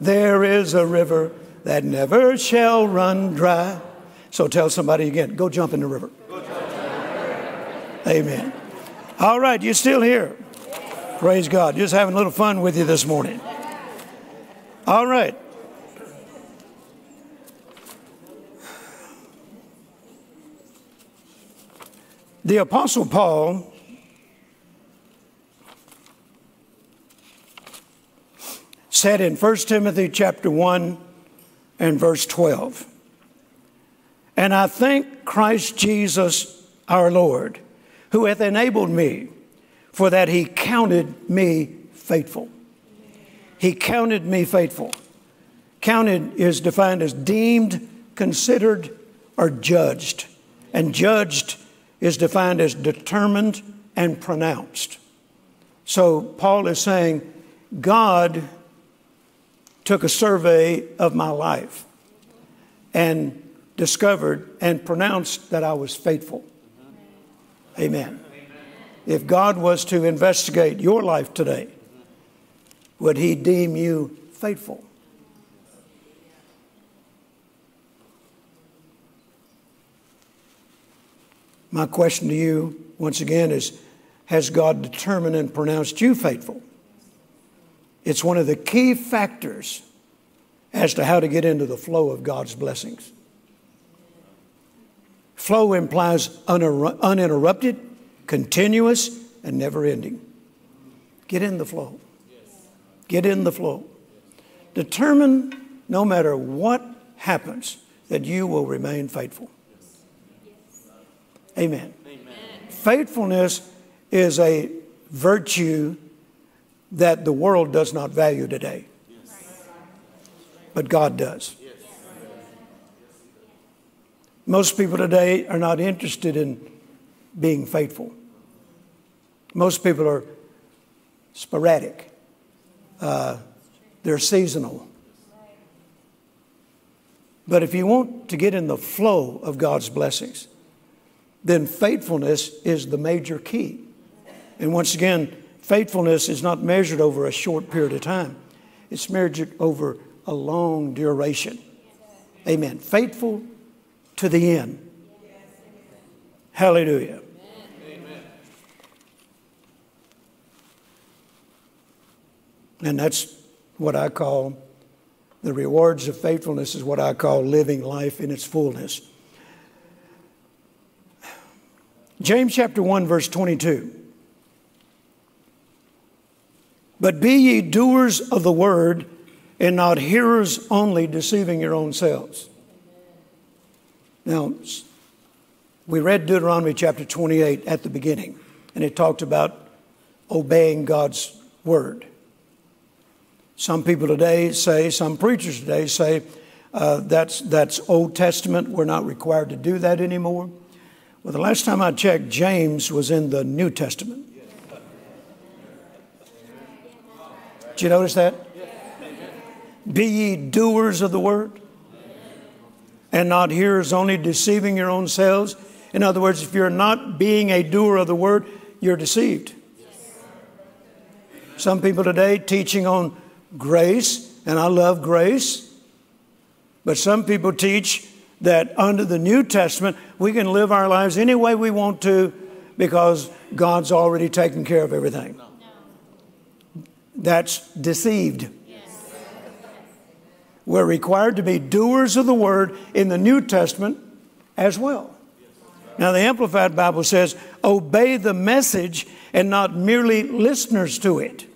There is a river that never shall run dry. So tell somebody again, go jump in the river. Amen. All right, you're still here. Praise God. Just having a little fun with you this morning. All right. The Apostle Paul said in First Timothy chapter one and verse twelve, and I thank Christ Jesus our Lord, who hath enabled me, for that He counted me faithful. He counted me faithful. Counted is defined as deemed, considered, or judged. And judged is defined as determined and pronounced. So Paul is saying, God took a survey of my life and discovered and pronounced that I was faithful. Amen. Amen. If God was to investigate your life today, would He deem you faithful? My question to you, once again, is, has God determined and pronounced you faithful? It's one of the key factors as to how to get into the flow of God's blessings. Flow implies uninter- uninterrupted, continuous, and never-ending. Get in the flow. Get in the flow. Determine, no matter what happens, that you will remain faithful. Amen. Amen. Faithfulness is a virtue that the world does not value today. But God does. Most people today are not interested in being faithful. Most people are sporadic. Uh, they're seasonal. But if you want to get in the flow of God's blessings, then faithfulness is the major key. And once again, faithfulness is not measured over a short period of time. It's measured over a long duration. Amen. Faithful to the end. Hallelujah. Amen. And that's what I call the rewards of faithfulness, is what I call living life in its fullness. James chapter one, verse twenty-two. But be ye doers of the word, and not hearers only, deceiving your own selves. Now, we read Deuteronomy chapter twenty-eight at the beginning, and it talked about obeying God's word. Some people today say, some preachers today say, uh, that's, that's Old Testament. We're not required to do that anymore. Well, the last time I checked, James was in the New Testament. Did you notice that? Be ye doers of the word, and not hearers only, deceiving your own selves. In other words, if you're not being a doer of the word, you're deceived. Some people today teaching on grace, and I love grace, but some people teach that under the New Testament, we can live our lives any way we want to because God's already taken care of everything. That's deceived. We're required to be doers of the word in the New Testament as well. Now, the Amplified Bible says, obey the message and not merely listeners to it.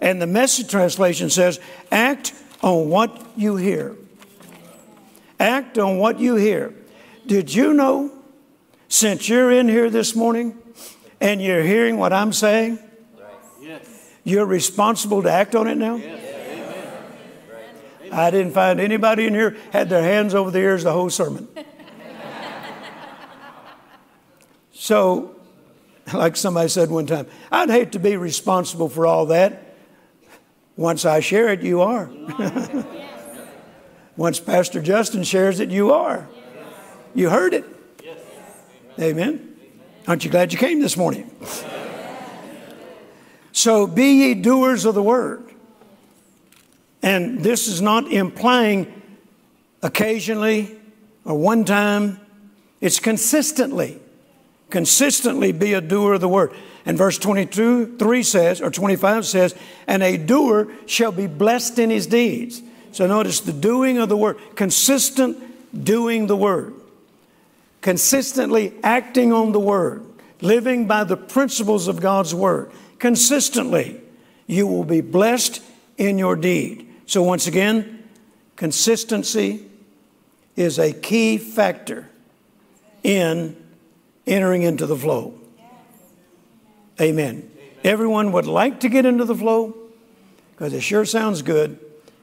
And the Message translation says, act on what you hear. Act on what you hear. Did you know, since you're in here this morning and you're hearing what I'm saying, you're responsible to act on it now? I didn't find anybody in here had their hands over their ears the whole sermon. So, like somebody said one time, I'd hate to be responsible for all that. Once I share it, you are. Once Pastor Justin shares it, you are. You heard it. Amen. Aren't you glad you came this morning? So be ye doers of the word. And this is not implying occasionally or one time. It's consistently. Consistently be a doer of the word. And verse twenty-two, three says, or twenty-five says, and a doer shall be blessed in his deeds. So notice the doing of the word. Consistent doing the word. Consistently acting on the word. Living by the principles of God's word. Consistently, you will be blessed in your deed. So once again, consistency is a key factor in entering into the flow. Amen. Amen. Everyone would like to get into the flow because it sure sounds good,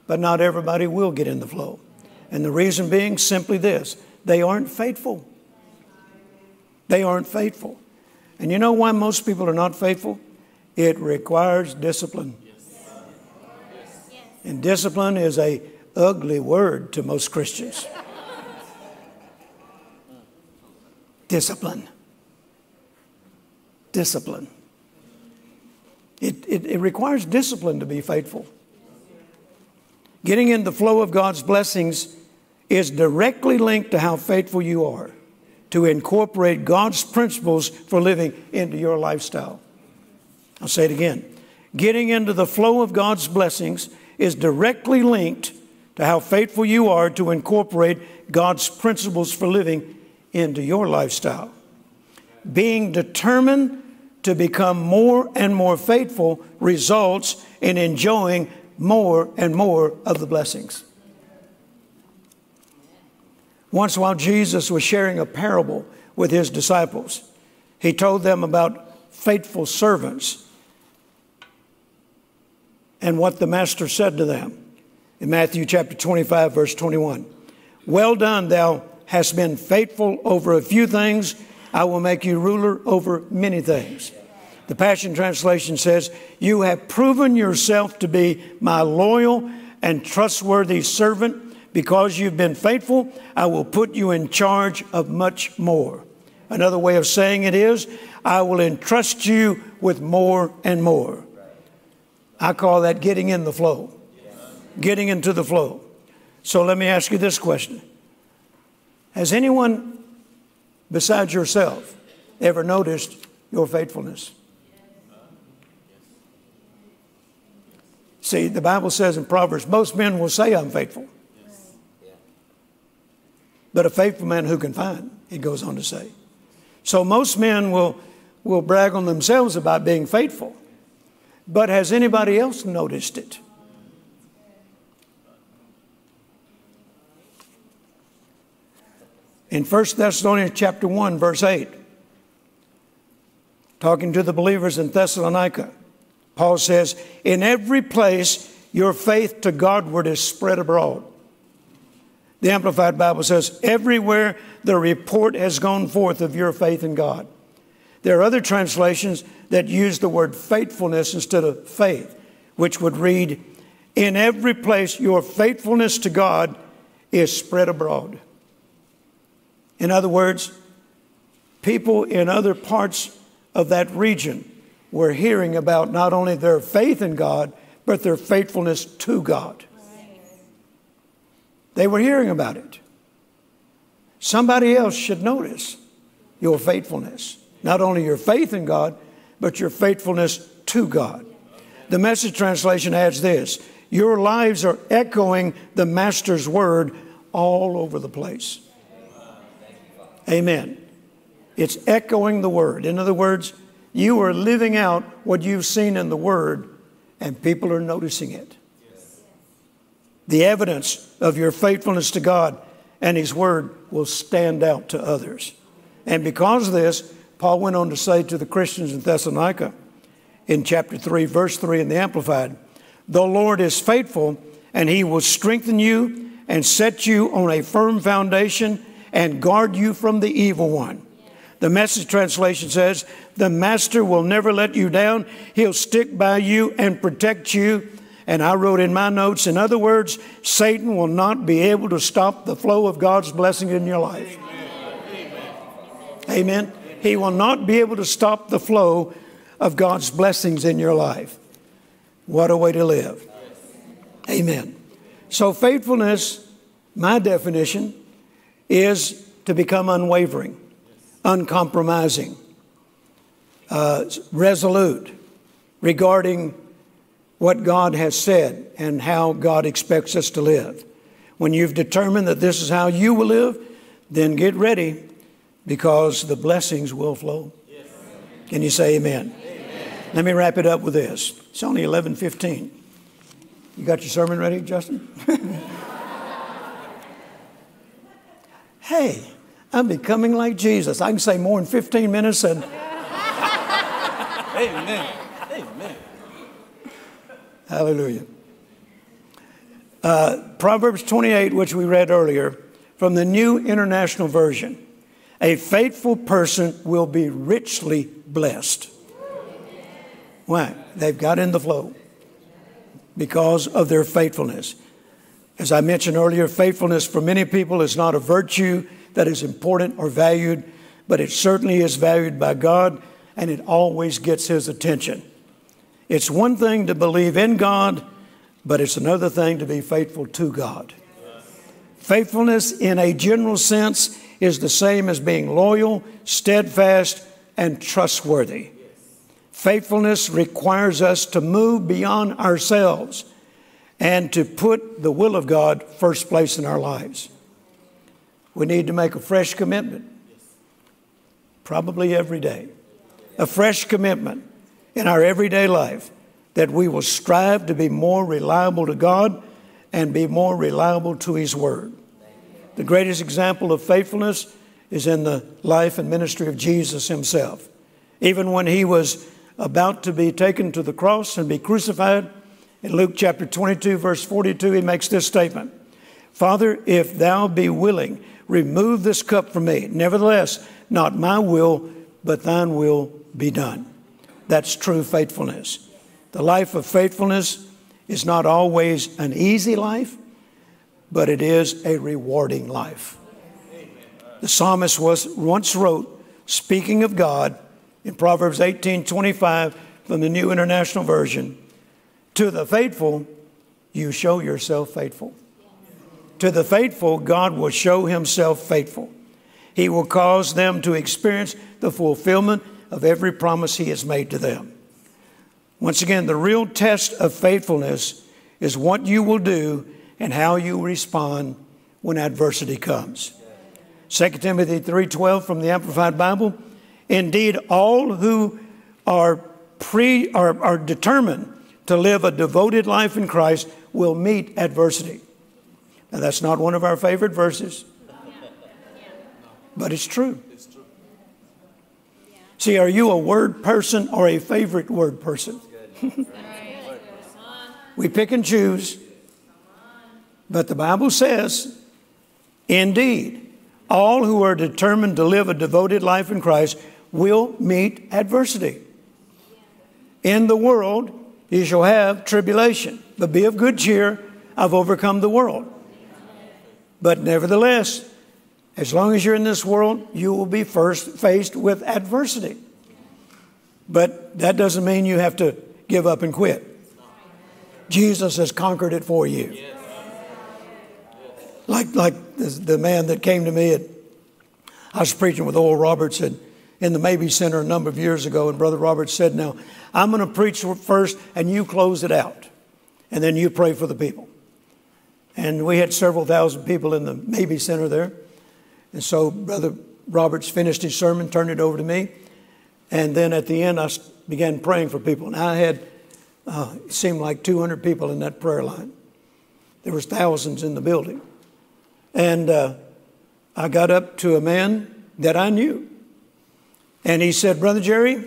but not everybody will get in the flow. And the reason being simply this, they aren't faithful. They aren't faithful. And you know why most people are not faithful? It requires discipline. And discipline is a ugly word to most Christians. Discipline. Discipline. It, it, it requires discipline to be faithful. Getting in the flow of God's blessings is directly linked to how faithful you are to incorporate God's principles for living into your lifestyle. I'll say it again. Getting into the flow of God's blessings is directly linked to how faithful you are to incorporate God's principles for living into your lifestyle. Being determined to become more and more faithful results in enjoying more and more of the blessings. Once while Jesus was sharing a parable with his disciples, he told them about faithful servants and what the master said to them. In Matthew chapter twenty-five, verse twenty-one, "Well done, thou hast been faithful over a few things. I will make you ruler over many things." The Passion Translation says, "You have proven yourself to be my loyal and trustworthy servant. Because you've been faithful, I will put you in charge of much more." Another way of saying it is, I will entrust you with more and more. I call that getting in the flow. Getting into the flow. So let me ask you this question. Has anyone besides yourself ever noticed your faithfulness? See, the Bible says in Proverbs, most men will say I'm faithful. But a faithful man who can find, it goes on to say. So most men will, will brag on themselves about being faithful. But has anybody else noticed it? In First Thessalonians chapter one, verse eight, talking to the believers in Thessalonica, Paul says, "In every place your faith to Godward is spread abroad." The Amplified Bible says, "Everywhere the report has gone forth of your faith in God." There are other translations that use the word faithfulness instead of faith, which would read, "In every place your faithfulness to God is spread abroad." In other words, people in other parts of that region were hearing about not only their faith in God, but their faithfulness to God. They were hearing about it. Somebody else should notice your faithfulness. Not only your faith in God, but your faithfulness to God. The Message translation adds this, "Your lives are echoing the Master's word all over the place." Amen. It's echoing the word. In other words, you are living out what you've seen in the word, and people are noticing it. Yes. The evidence of your faithfulness to God and his word will stand out to others. And because of this, Paul went on to say to the Christians in Thessalonica, in chapter three, verse three in the Amplified, "The Lord is faithful, and he will strengthen you and set you on a firm foundation and guard you from the evil one." The Message translation says, "The Master will never let you down. He'll stick by you and protect you." And I wrote in my notes, in other words, Satan will not be able to stop the flow of God's blessing in your life. Amen. Amen. He will not be able to stop the flow of God's blessings in your life. What a way to live. Amen. So faithfulness, my definition, is to become unwavering, uncompromising, uh, resolute regarding what God has said and how God expects us to live. When you've determined that this is how you will live, then get ready because the blessings will flow. Yes. Can you say amen? Amen? Let me wrap it up with this. It's only eleven fifteen. You got your sermon ready, Justin? Hey, I'm becoming like Jesus. I can say more in fifteen minutes than... Amen. Amen. Hallelujah. Uh, Proverbs twenty-eight, which we read earlier, from the New International Version. A faithful person will be richly blessed. Why? They've got in the flow because of their faithfulness. As I mentioned earlier, faithfulness for many people is not a virtue that is important or valued, but it certainly is valued by God, and it always gets his attention. It's one thing to believe in God, but it's another thing to be faithful to God. Faithfulness in a general sense is the same as being loyal, steadfast, and trustworthy. Faithfulness requires us to move beyond ourselves and to put the will of God first place in our lives. We need to make a fresh commitment, probably every day, a fresh commitment in our everyday life that we will strive to be more reliable to God and be more reliable to His Word. The greatest example of faithfulness is in the life and ministry of Jesus Himself. Even when He was about to be taken to the cross and be crucified, in Luke chapter twenty-two, verse forty-two, He makes this statement, "Father, if thou be willing, remove this cup from me. Nevertheless, not my will, but thine will be done." That's true faithfulness. The life of faithfulness is not always an easy life, but it is a rewarding life. The psalmist was once wrote, speaking of God, in Proverbs eighteen twenty-five from the New International Version, "To the faithful, you show yourself faithful." To the faithful, God will show Himself faithful. He will cause them to experience the fulfillment of every promise He has made to them. Once again, the real test of faithfulness is what you will do and how you respond when adversity comes. Second Timothy three twelve from the Amplified Bible, "Indeed, all who are, pre, are, are determined to live a devoted life in Christ will meet adversity." Now, that's not one of our favorite verses, but it's true. See, are you a word person or a favorite word person? We pick and choose, but the Bible says, "Indeed, all who are determined to live a devoted life in Christ will meet adversity. In the world, you shall have tribulation, but be of good cheer. I've overcome the world." But nevertheless, as long as you're in this world, you will be first faced with adversity. But that doesn't mean you have to give up and quit. Jesus has conquered it for you. Like, like the, the man that came to me, at, I was preaching with Oral Roberts and, in the Mabee Center a number of years ago, and Brother Roberts said, "Now, I'm going to preach first, and you close it out, and then you pray for the people." And we had several thousand people in the Mabee Center there. And so Brother Roberts finished his sermon, turned it over to me, and then at the end, I began praying for people. And I had, uh, it seemed like two hundred people in that prayer line. There was thousands in the building. And uh, I got up to a man that I knew. And he said, "Brother Jerry,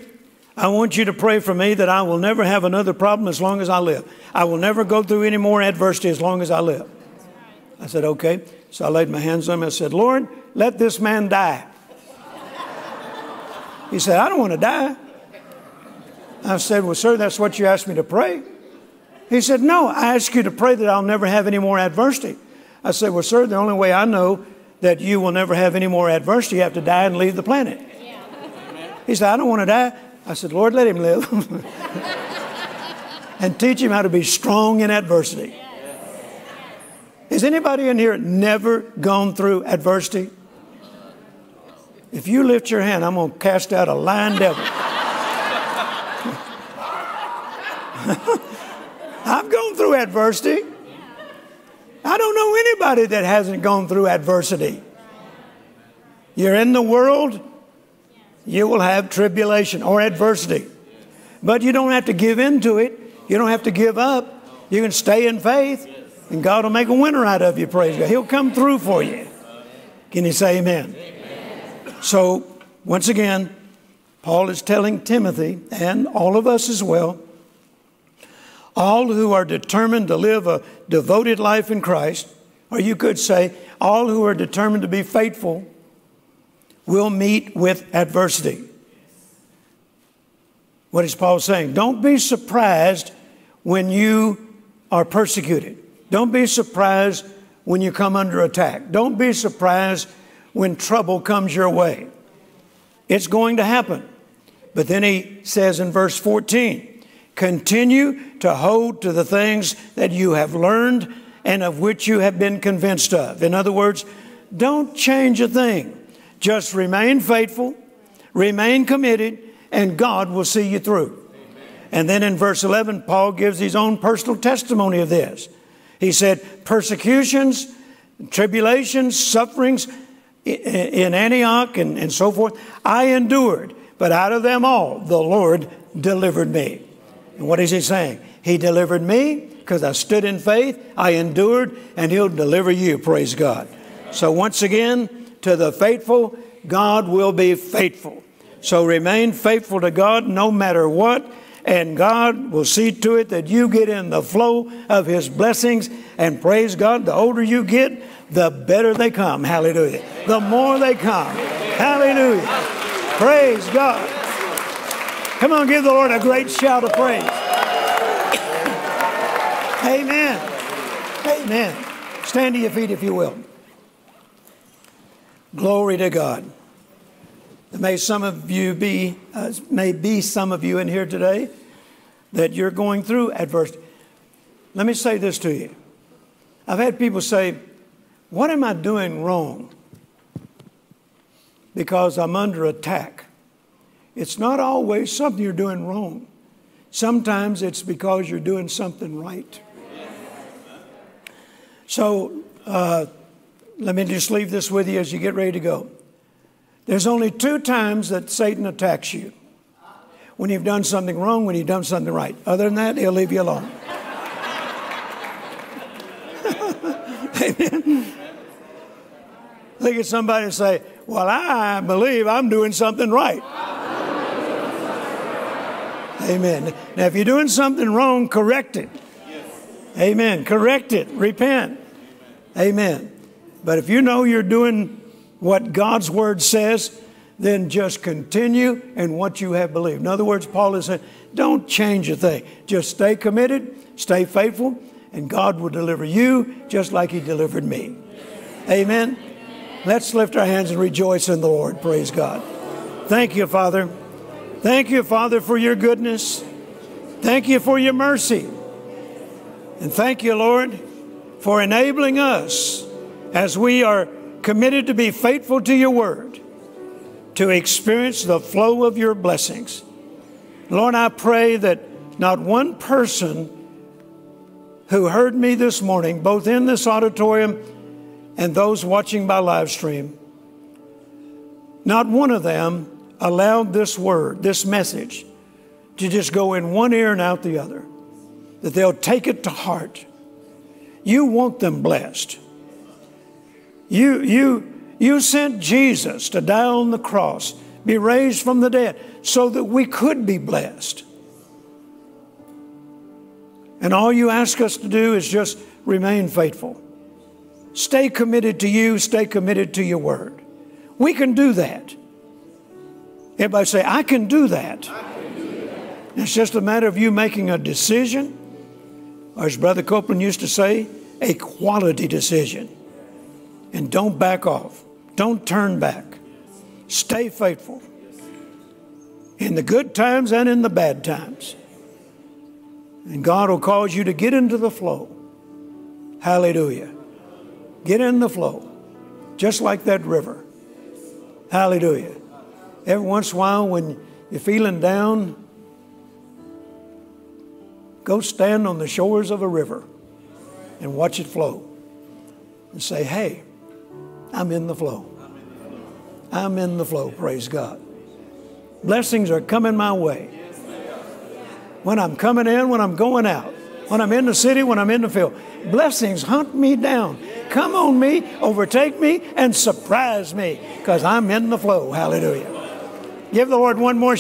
I want you to pray for me that I will never have another problem as long as I live. I will never go through any more adversity as long as I live." I said, "Okay." So I laid my hands on him. I said, "Lord, let this man die." He said, "I don't want to die." I said, "Well, sir, that's what you asked me to pray." He said, "No, I asked you to pray that I'll never have any more adversity." I said, "Well, sir, the only way I know that you will never have any more adversity, you have to die and leave the planet." Yeah. He said, "I don't want to die." I said, "Lord, let him live." And teach him how to be strong in adversity. Yes. Is anybody in here never gone through adversity? If you lift your hand, I'm going to cast out a lying devil. I've gone through adversity. I don't know anybody that hasn't gone through adversity. You're in the world, you will have tribulation or adversity. But you don't have to give in to it. You don't have to give up. You can stay in faith, and God will make a winner out of you, praise God. He'll come through for you. Can you say amen? Amen. So, once again, Paul is telling Timothy, and all of us as well, all who are determined to live a devoted life in Christ, or you could say, all who are determined to be faithful, will meet with adversity. What is Paul saying? Don't be surprised when you are persecuted. Don't be surprised when you come under attack. Don't be surprised when trouble comes your way. It's going to happen. But then he says in verse fourteen, "Continue to hold to the things that you have learned and of which you have been convinced of." In other words, don't change a thing. Just remain faithful, remain committed, and God will see you through. Amen. And then in verse eleven, Paul gives his own personal testimony of this. He said, persecutions, tribulations, sufferings in Antioch and, and so forth, I endured, but out of them all, the Lord delivered me. And what is he saying? He delivered me because I stood in faith, I endured, and he'll deliver you, praise God. So once again, to the faithful, God will be faithful. So remain faithful to God no matter what, and God will see to it that you get in the flow of his blessings. And praise God, the older you get, the better they come. Hallelujah. The more they come. Hallelujah. Praise God. Come on, give the Lord a great shout of praise. Amen. Amen. Stand to your feet if you will. Glory to God. May some of you be, uh, may be some of you in here today that you're going through adversity. Let me say this to you. I've had people say, what am I doing wrong? Because I'm under attack. It's not always something you're doing wrong. Sometimes it's because you're doing something right. So uh, let me just leave this with you as you get ready to go. There's only two times that Satan attacks you. When you've done something wrong, when you've done something right. Other than that, he'll leave you alone. Amen. Look at somebody and say, well, I believe I'm doing something right. Amen. Now, if you're doing something wrong, correct it. Amen. Correct it. Repent. Amen. But if you know you're doing what God's word says, then just continue in what you have believed. In other words, Paul is saying, don't change a thing. Just stay committed, stay faithful, and God will deliver you just like he delivered me. Yes. Amen? Amen. Let's lift our hands and rejoice in the Lord. Praise God. Thank you, Father. Thank you, Father, for your goodness. Thank you for your mercy. And thank you, Lord, for enabling us as we are committed to be faithful to your word, to experience the flow of your blessings. Lord, I pray that not one person who heard me this morning, both in this auditorium and those watching by live stream, not one of them allowed this word, this message, to just go in one ear and out the other, that they'll take it to heart. You want them blessed. You, you, you sent Jesus to die on the cross, be raised from the dead, so that we could be blessed. And all you ask us to do is just remain faithful. Stay committed to you. Stay committed to your word. We can do that. Everybody say, I can do that. I can do that. It's just a matter of you making a decision, or as Brother Copeland used to say, a quality decision. And don't back off. Don't turn back. Stay faithful in the good times and in the bad times. And God will cause you to get into the flow. Hallelujah. Get in the flow, just like that river. Hallelujah. Every once in a while when you're feeling down, go stand on the shores of a river and watch it flow and say, hey, I'm in the flow. I'm in the flow, praise God. Blessings are coming my way. When I'm coming in, when I'm going out, when I'm in the city, when I'm in the field. Blessings hunt me down. Come on me, overtake me, and surprise me, because I'm in the flow. Hallelujah. Give the Lord one more